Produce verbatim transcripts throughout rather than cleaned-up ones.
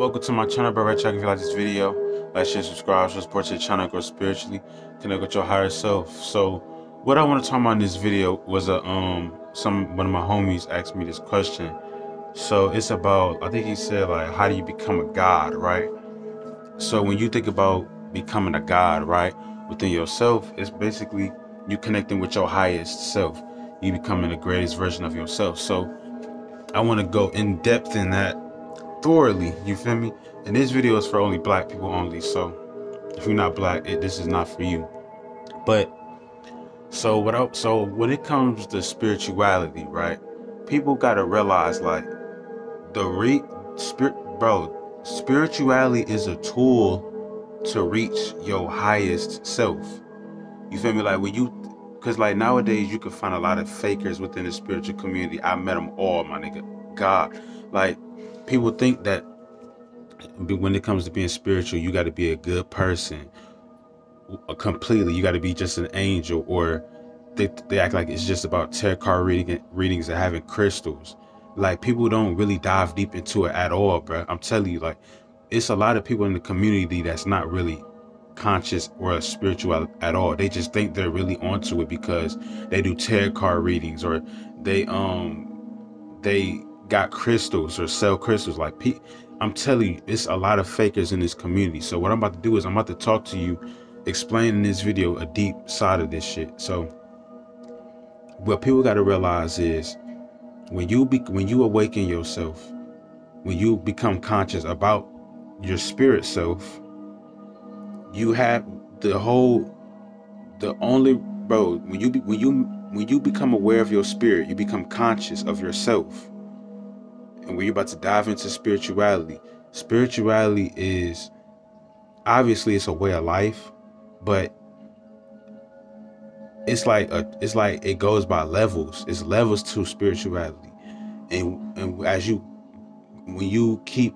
Welcome to my channel, but right check if you like this video, like, share, subscribe, support your channel, grow spiritually, connect with your higher self. So what I want to talk about in this video was a um some one of my homies asked me this question. So it's about, I think he said, like, how do you become a god, right? So when you think about becoming a god, right, within yourself, it's basically you connecting with your highest self. You becoming the greatest version of yourself. So I want to go in depth in that thoroughly, you feel me? And this video is for only black people only. So if you're not black, it, this is not for you. But so what I, so when it comes to spirituality, right? People got to realize, like, the re spirit, bro, spirituality is a tool to reach your highest self. You feel me? Like, when you, because like nowadays you can find a lot of fakers within the spiritual community. I met them all, my nigga. God, like, people think that when it comes to being spiritual, you got to be a good person completely. You got to be just an angel, or they, they act like it's just about tarot card reading, readings and having crystals. Like, people don't really dive deep into it at all, bro. I'm telling you, like, it's a lot of people in the community that's not really conscious or spiritual at all. They just think they're really onto it because they do tarot card readings, or they um they got crystals or sell crystals. Like, I'm telling you, it's a lot of fakers in this community. So what I'm about to do is I'm about to talk to you, explain in this video a deep side of this shit. So what people got to realize is, when you be when you awaken yourself, when you become conscious about your spirit self, you have the whole, the only, bro, when you, be, when you, when you become aware of your spirit, you become conscious of yourself. And when you're about to dive into spirituality, spirituality is, obviously it's a way of life, but it's like, a, it's like it goes by levels. It's levels to spirituality. And, and as you, when you keep,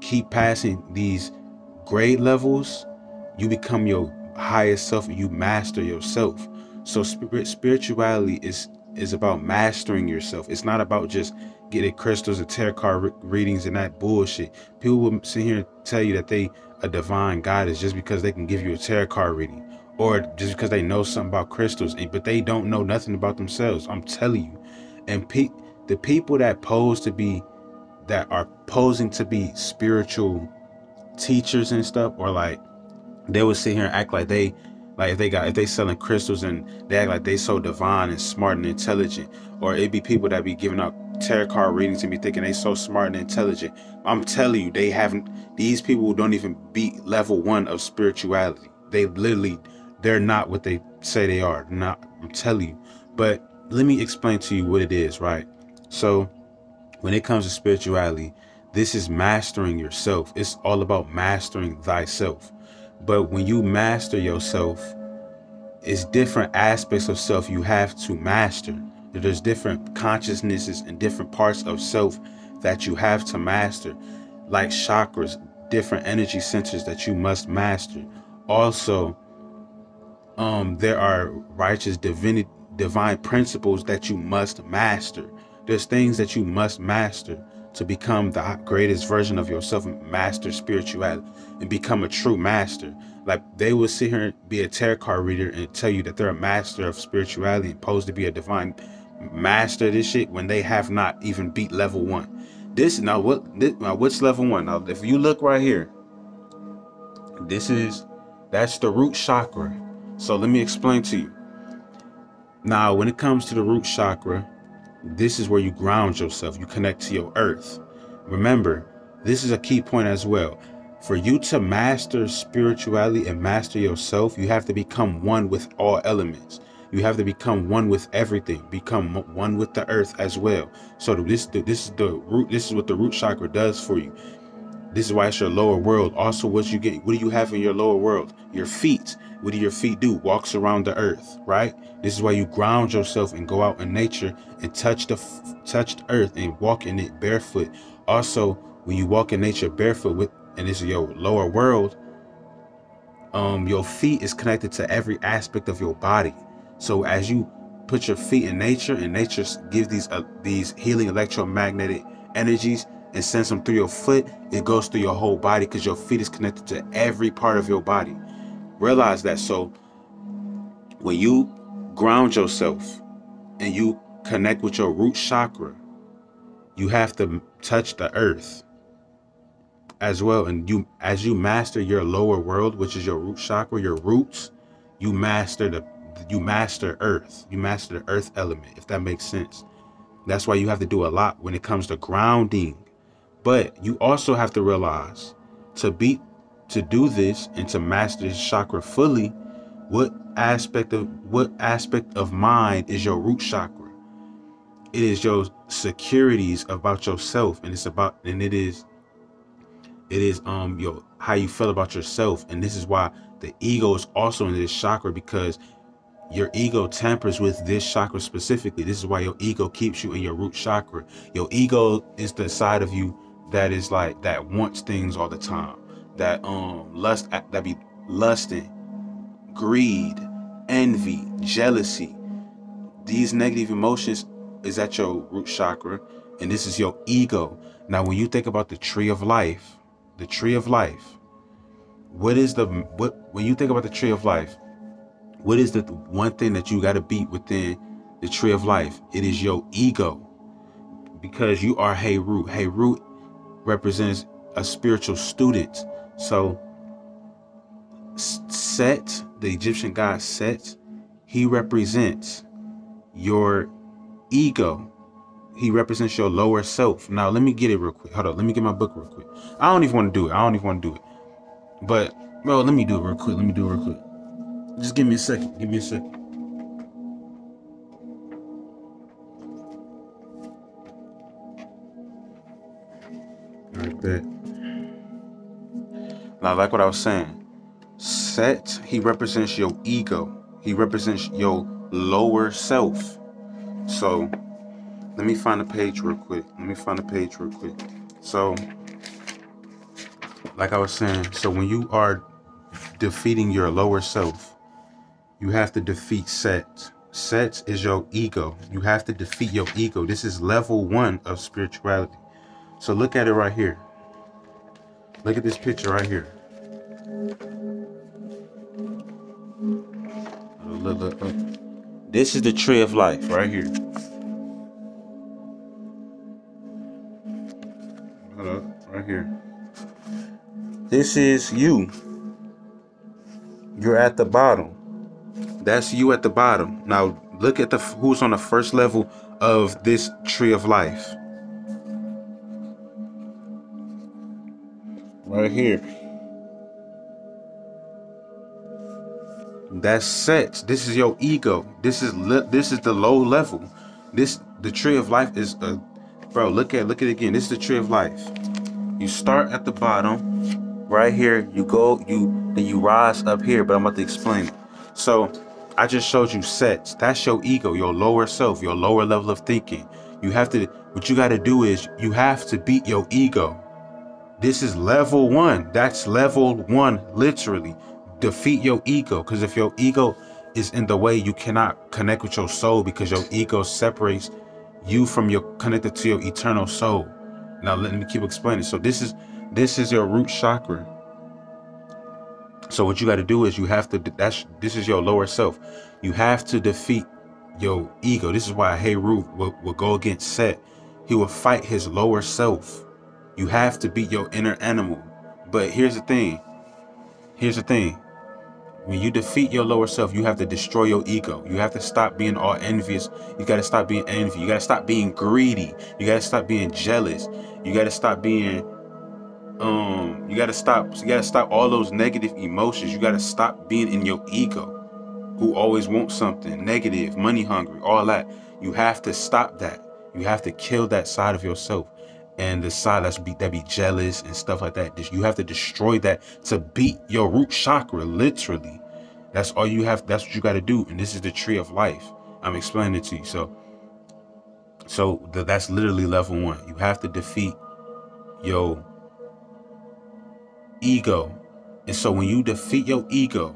keep passing these grade levels, you become your highest self. You master yourself. So spirit, spirituality is is about mastering yourself. It's not about just getting crystals and tarot card re readings and that bullshit. People will sit here and tell you that they a divine goddess just because they can give you a tarot card reading, or just because they know something about crystals, but they don't know nothing about themselves. I'm telling you. And pe the people that pose to be, that are posing to be spiritual teachers and stuff, or like, they would sit here and act like they, like if they got, if they selling crystals and they act like they so divine and smart and intelligent, or it be people that be giving out tarot card readings and be thinking they so smart and intelligent. I'm telling you, they haven't, these people don't even beat level one of spirituality. They literally, they're not what they say they are. Not, I'm telling you. But let me explain to you what it is, right? So when it comes to spirituality, this is mastering yourself. It's all about mastering thyself. But when you master yourself, it's different aspects of self you have to master. There's different consciousnesses and different parts of self that you have to master, like chakras, different energy centers that you must master. Also, um, there are righteous divinity, divine principles that you must master. There's things that you must master to become the greatest version of yourself, master spirituality, and become a true master. Like, they will sit here and be a tarot card reader and tell you that they're a master of spirituality, supposed to be a divine master of this shit, when they have not even beat level one. This, now what, this, now what's level one? Now, if you look right here, this is, that's the root chakra. So let me explain to you. Now, when it comes to the root chakra, this is where you ground yourself. You connect to your earth. Remember, this is a key point as well. For you to master spirituality and master yourself, you have to become one with all elements. You have to become one with everything, become one with the earth as well. So this, this is the root. This is what the root chakra does for you. This is why it's your lower world. Also, what you get, what do you have in your lower world? Your feet. What do your feet do? Walks around the earth, right? This is why you ground yourself and go out in nature and touch the touch the earth and walk in it barefoot. Also, when you walk in nature barefoot with, and this is your lower world, um, your feet is connected to every aspect of your body. So as you put your feet in nature, and nature gives these uh, these healing electromagnetic energies and sends them through your foot, it goes through your whole body because your feet is connected to every part of your body. Realize that. So when you ground yourself and you connect with your root chakra, you have to touch the earth as well. And you, as you master your lower world, which is your root chakra, your roots, you master the you master earth. You master the earth element, if that makes sense. That's why you have to do a lot when it comes to grounding. But you also have to realize to be to do this and to master this chakra fully, what aspect of what aspect of mind is your root chakra? It is your securities about yourself, and it's about and it is it is um your how you feel about yourself. And this is why the ego is also in this chakra, because your ego tampers with this chakra specifically. This is why your ego keeps you in your root chakra. Your ego is the side of you that is like that wants things all the time, that um lust, that be lusting, greed, envy, jealousy. These negative emotions is at your root chakra, and this is your ego. Now, when you think about the tree of life, the tree of life, what is the what when you think about the tree of life? What is the one thing that you got to beat within the tree of life? It is your ego, because you are Heru. Heru represents a spiritual student. So Set, the Egyptian god Set, he represents your ego. He represents your lower self. Now, let me get it real quick. Hold on. Let me get my book real quick. I don't even want to do it. I don't even want to do it. But, well, let me do it real quick. Let me do it real quick. Just give me a second. Give me a second. Like that. Now, like what I was saying, Set, he represents your ego. He represents your lower self. So, let me find a page real quick. Let me find a page real quick. So, like I was saying, so when you are defeating your lower self, you have to defeat Set. Set is your ego. You have to defeat your ego. This is level one of spirituality. So look at it right here. Look at this picture right here. Look, look, look. This is the tree of life right here. Hold up, right here. This is you. You're at the bottom. That's you at the bottom. Now look at the who's on the first level of this tree of life. Right here. That's Set. This is your ego. This is this is the low level. This the tree of life is a bro. Look at look at it again. This is the tree of life. You start at the bottom, right here. You go you. Then you rise up here, but I'm about to explain it. So I just showed you Set. That's your ego, your lower self, your lower level of thinking. You have to, what you got to do is you have to beat your ego. This is level one. That's level one, literally. Defeat your ego, because if your ego is in the way, you cannot connect with your soul, because your ego separates you from your, connected to your eternal soul. Now let me keep explaining. So this is, this is your root chakra. So what you got to do is you have to, that's, this is your lower self. You have to defeat your ego. This is why Heru will, will go against Set. He will fight his lower self. You have to beat your inner animal. But here's the thing. Here's the thing. When you defeat your lower self, you have to destroy your ego. You have to stop being all envious. You got to stop being envy. You got to stop being greedy. You got to stop being jealous. You got to stop being... Um, you gotta stop. You gotta stop all those negative emotions. You gotta stop being in your ego, who always wants something negative, money hungry, all that. You have to stop that. You have to kill that side of yourself, and the side that's be that be jealous and stuff like that. You have to destroy that to beat your root chakra. Literally, that's all you have. That's what you gotta do. And this is the tree of life. I'm explaining it to you. So, so the, that's literally level one. You have to defeat your ego. And so when you defeat your ego,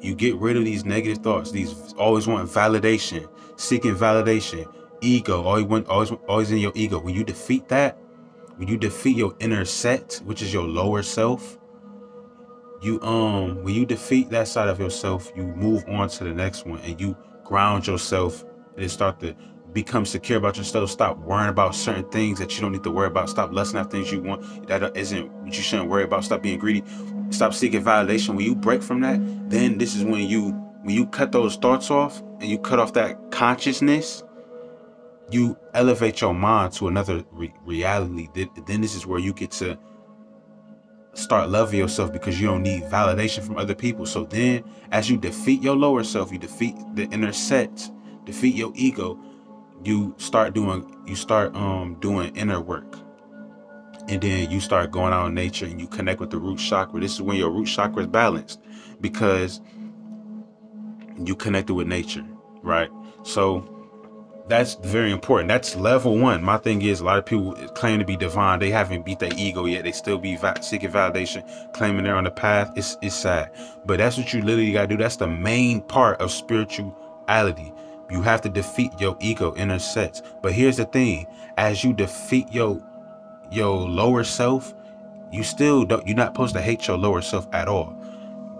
you get rid of these negative thoughts, these always want validation, seeking validation, ego, always, always, always in your ego. When you defeat that, When you defeat your inner Set, which is your lower self, you um when you defeat that side of yourself, you move on to the next one and you ground yourself and start to become secure about yourself. Stop worrying about certain things that you don't need to worry about. Stop lusting after things you want that isn't what you shouldn't worry about. Stop being greedy. Stop seeking validation. When you break from that, then this is when you when you cut those thoughts off and you cut off that consciousness, you elevate your mind to another re reality. Then this is where you get to start loving yourself, because you don't need validation from other people. So then as you defeat your lower self, you defeat the inner Set, defeat your ego, you start doing you start um doing inner work. And then you start going out in nature and you connect with the root chakra. This is when your root chakra is balanced, because you connected with nature, right? So that's very important. That's level one. My thing is, a lot of people claim to be divine. They haven't beat their ego yet. They still be va seeking validation, claiming they're on the path. It's, it's sad. But that's what you literally got to do. That's the main part of spirituality. You have to defeat your ego, inner Sets. But here's the thing. As you defeat your, your lower self, you still don't, you're not supposed to hate your lower self at all.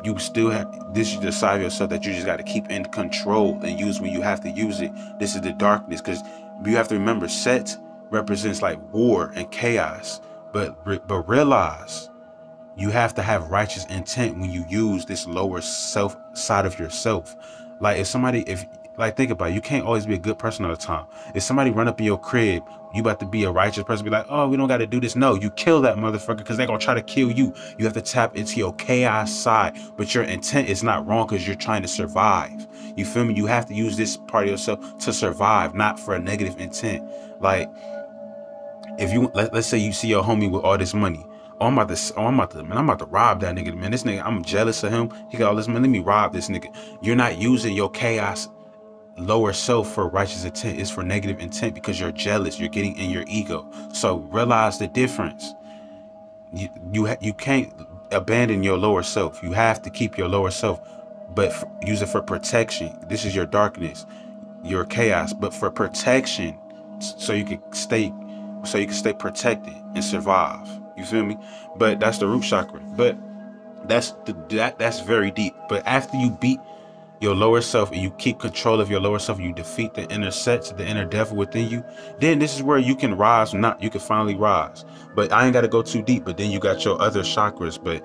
You still have this is the side of yourself that you just got to keep in control and use when you have to use it. This is the darkness, because you have to remember, Set represents like war and chaos, but but realize you have to have righteous intent when you use this lower self side of yourself. Like if somebody, if like think about it, you can't always be a good person all the time. If somebody run up in your crib, you about to be a righteous person, be like, oh, we don't got to do this. No, you kill that motherfucker, because they're going to try to kill you. You have to tap into your chaos side, but your intent is not wrong, because you're trying to survive. You feel me? You have to use this part of yourself to survive, not for a negative intent. Like if you, let, let's say you see your homie with all this money. Oh, I'm about to, oh, I'm about to, man, I'm about to rob that nigga, man. This nigga, I'm jealous of him. He got all this money. Let me rob this nigga. You're not using your chaos lower self for righteous intent. Is for negative intent, because you're jealous, you're getting in your ego. So realize the difference. You you, ha you can't abandon your lower self. You have to keep your lower self, but for, use it for protection. This is your darkness, your chaos, but for protection, so you can stay so you can stay protected and survive. You feel me? But that's the root chakra. But that's the, that that's very deep. But after you beat your lower self and you keep control of your lower self, you defeat the inner Sets, the inner devil within you, then this is where you can rise. Not you can finally rise. But I ain't got to go too deep. But then you got your other chakras, but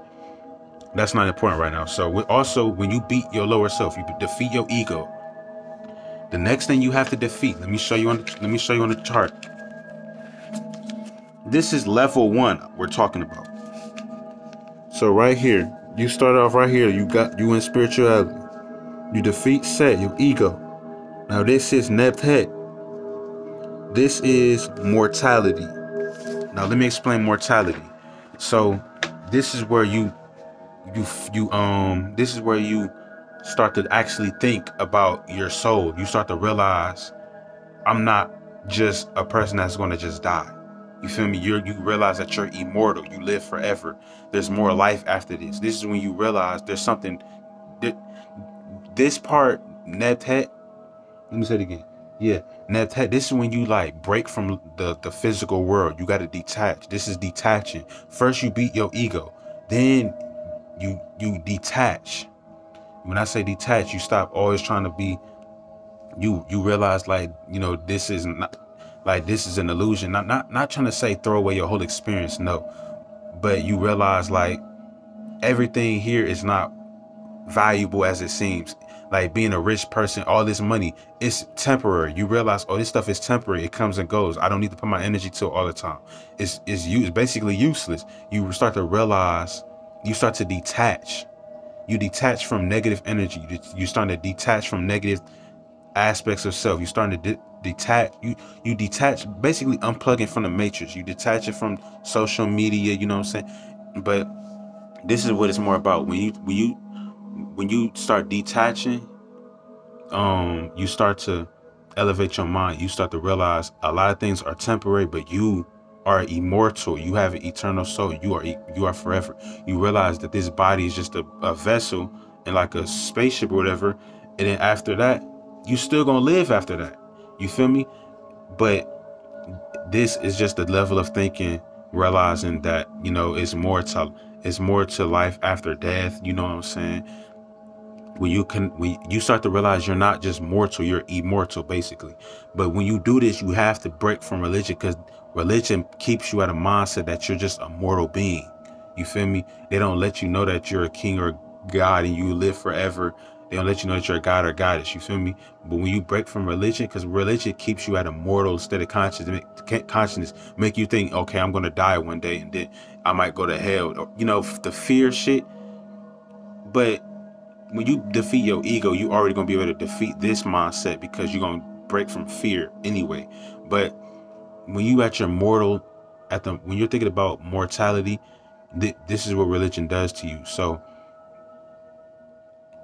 that's not important right now. So also, when you beat your lower self, you defeat your ego. The next thing you have to defeat, let me show you on the, let me show you on the chart. This is level one we're talking about. So right here, you start off right here. You got you in spirituality. You defeat Set, your ego. Now this is Nebthet. This is mortality. Now let me explain mortality. So this is where you, you, you, um, this is where you start to actually think about your soul. You start to realize, I'm not just a person that's going to just die. You feel me? You're, you realize that you're immortal. You live forever. There's more life after this. This is when you realize there's something that, this part, Nebthet, let me say it again. Yeah, Nebthet, this is when you like break from the, the physical world. You got to detach. This is detaching. First, you beat your ego. Then you you detach. When I say detach, you stop always trying to be, you you realize like, you know, this is not, like this is an illusion. Not, not, not trying to say throw away your whole experience, no. But you realize like everything here is not valuable as it seems. Like being a rich person, all this money, it's temporary. You realize, oh, this stuff is temporary. It comes and goes. I don't need to put my energy to it all the time. It's it's, it's basically useless. You start to realize, you start to detach. You detach from negative energy. You, you start to detach from negative aspects of self. You starting to de detach. You you detach, basically unplugging from the matrix. You detach it from social media. You know what I'm saying? But this is what it's more about. When you when you when you start detaching, um, you start to elevate your mind. You start to realize a lot of things are temporary, but you are immortal. You have an eternal soul. You are you are forever. You realize that this body is just a, a vessel and like a spaceship or whatever. And then after that, you still gonna live after that. You feel me? But this is just the level of thinking realizing that, you know, it's more to it's more to life after death. You know what I'm saying? When you can, when you start to realize you're not just mortal, you're immortal, basically. But when you do this, you have to break from religion, because religion keeps you at a mindset that you're just a mortal being. You feel me? They don't let you know that you're a king or god and you live forever. They don't let you know that you're a god or goddess. You feel me? But when you break from religion, because religion keeps you at a mortal state of consciousness, consciousness make you think, okay, I'm going to die one day and then I might go to hell, or, you know, the fear shit. But when you defeat your ego, you already gonna be able to defeat this mindset, because you're gonna break from fear anyway. But when you at your mortal, at the when you're thinking about mortality, th this is what religion does to you. So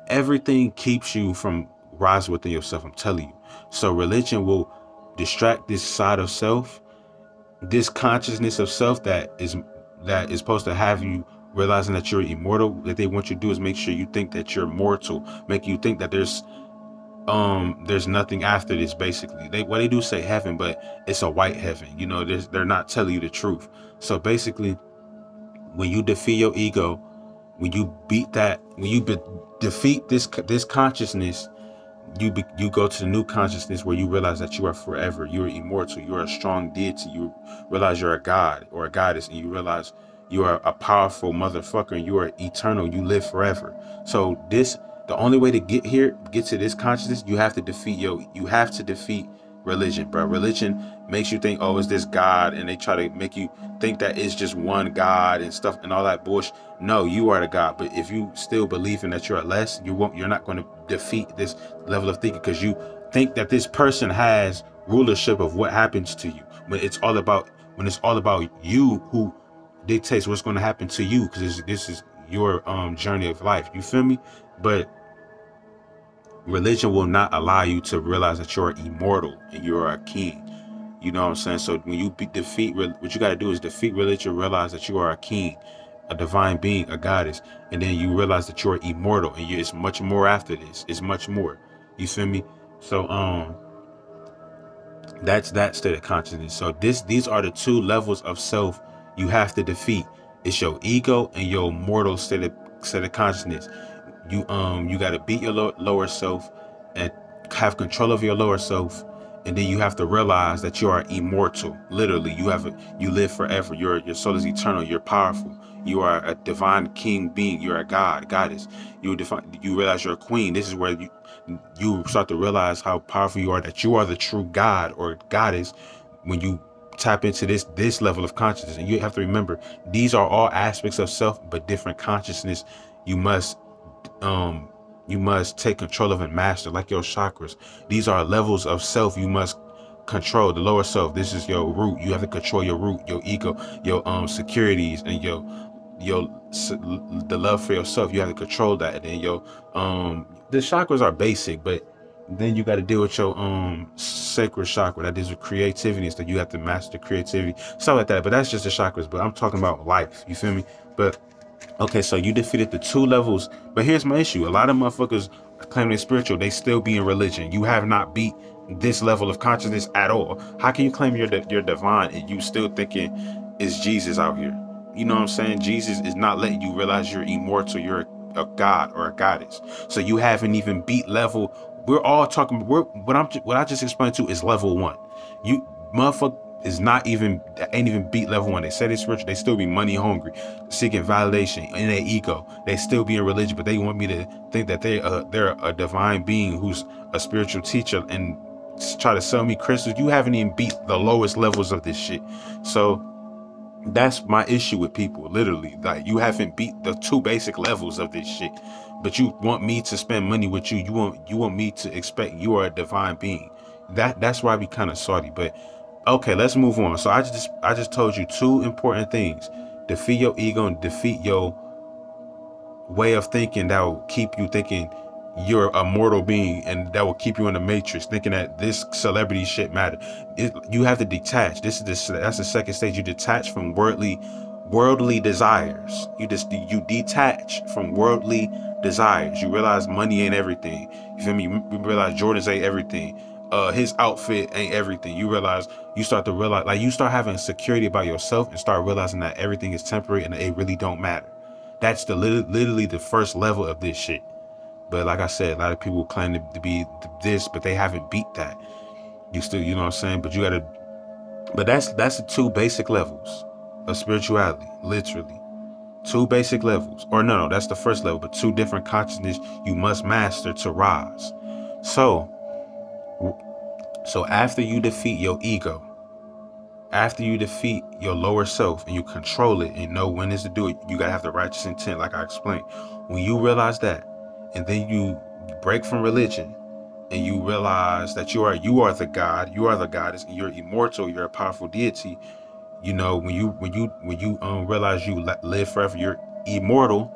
everything keeps you from rising within yourself, I'm telling you. So religion will distract this side of self, this consciousness of self that is that is supposed to have you realizing that you're immortal. That they want you to do is make sure you think that you're mortal, make you think that there's um there's nothing after this, basically. They well, they do say heaven, but it's a white heaven, you know. They're not telling you the truth. So basically, when you defeat your ego, when you beat that, when you be defeat this this consciousness, you be you go to the new consciousness where you realize that you are forever, you're immortal, you're a strong deity, you realize you're a god or a goddess, and you realize you are a powerful motherfucker and you are eternal. You live forever. So this, the only way to get here, get to this consciousness, you have to defeat yo. You have to defeat religion, bro. Religion makes you think, oh, is this God? And they try to make you think that it's just one God and stuff and all that bullshit. No, you are the God. But if you still believe in that you're less, you won't, you're not going to defeat this level of thinking, because you think that this person has rulership of what happens to you, when it's all about, when it's all about you who dictates what's going to happen to you, because this is your um journey of life. You feel me? But religion will not allow you to realize that you're immortal and you're a king. You know what I'm saying? So when you be defeat, what you got to do is defeat religion, realize that you are a king, a divine being, a goddess, and then you realize that you're immortal and you, it's much more after this. It's much more. You feel me? So um that's that state of consciousness. So this these are the two levels of self you have to defeat. It's your ego and your mortal state of, state of consciousness. You um you got to beat your lo lower self and have control of your lower self, and then you have to realize that you are immortal. Literally, you have a, you live forever. Your your soul is eternal. You're powerful. You are a divine king being. You're a god, goddess. You define. You realize you're a queen. This is where you you start to realize how powerful you are. That you are the true god or goddess when you tap into this this level of consciousness. And you have to remember, these are all aspects of self, but different consciousness. You must um you must take control of and master, like your chakras. These are levels of self you must control. The lower self, this is your root. You have to control your root, your ego, your um securities, and your your the love for yourself. You have to control that. And then your um the chakras are basic, but then you got to deal with your um sacral chakra that is with creativity and stuff. You have to master creativity, stuff like that. But that's just the chakras, but I'm talking about life. You feel me? But okay, so you defeated the two levels. But here's my issue: a lot of motherfuckers claim they're spiritual, they still be in religion. You have not beat this level of consciousness at all. How can you claim you're you're divine and you still thinking it's Jesus out here? You know what I'm saying? Jesus is not letting you realize you're immortal, you're a, a god or a goddess. So you haven't even beat level. We're all talking. We're, what I'm, what I just explained to is level one. You motherfucker is not even, ain't even beat level one. They say they spiritual, they still be money hungry, seeking validation in their ego. They still be in religion, but they want me to think that they uh, they're a divine being who's a spiritual teacher and try to sell me crystals. You haven't even beat the lowest levels of this shit. So that's my issue with people. Literally, like, you haven't beat the two basic levels of this shit, but you want me to spend money with you. You want you want me to expect you are a divine being. That that's why I be kind of salty. But okay, let's move on. So I just I just told you two important things: defeat your ego and defeat your way of thinking that will keep you thinking you're a mortal being, and that will keep you in the matrix thinking that this celebrity shit matter. It, you have to detach. This is the, that's the second stage. You detach from worldly worldly desires. You just you detach from worldly desires. You realize money ain't everything. You feel me? You realize Jordans ain't everything. uh, his outfit ain't everything. You realize, you start to realize, like you start having security about yourself and start realizing that everything is temporary and it really don't matter. That's the literally the first level of this shit. But like I said, a lot of people claim to be this, but they haven't beat that. You still, you know what I'm saying? But you gotta, but that's, that's the two basic levels of spirituality, literally. Two basic levels, or no, no, that's the first level, but two different consciousness you must master to rise. So, so after you defeat your ego, after you defeat your lower self and you control it and know when is to do it, you gotta have the righteous intent, like I explained. When you realize that, and then you break from religion and you realize that you are, you are the God, you are the goddess, and you're immortal, you're a powerful deity. You know, when you when you when you um, realize you live forever, you're immortal.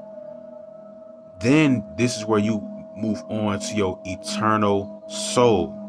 Then this is where you move on to your eternal soul.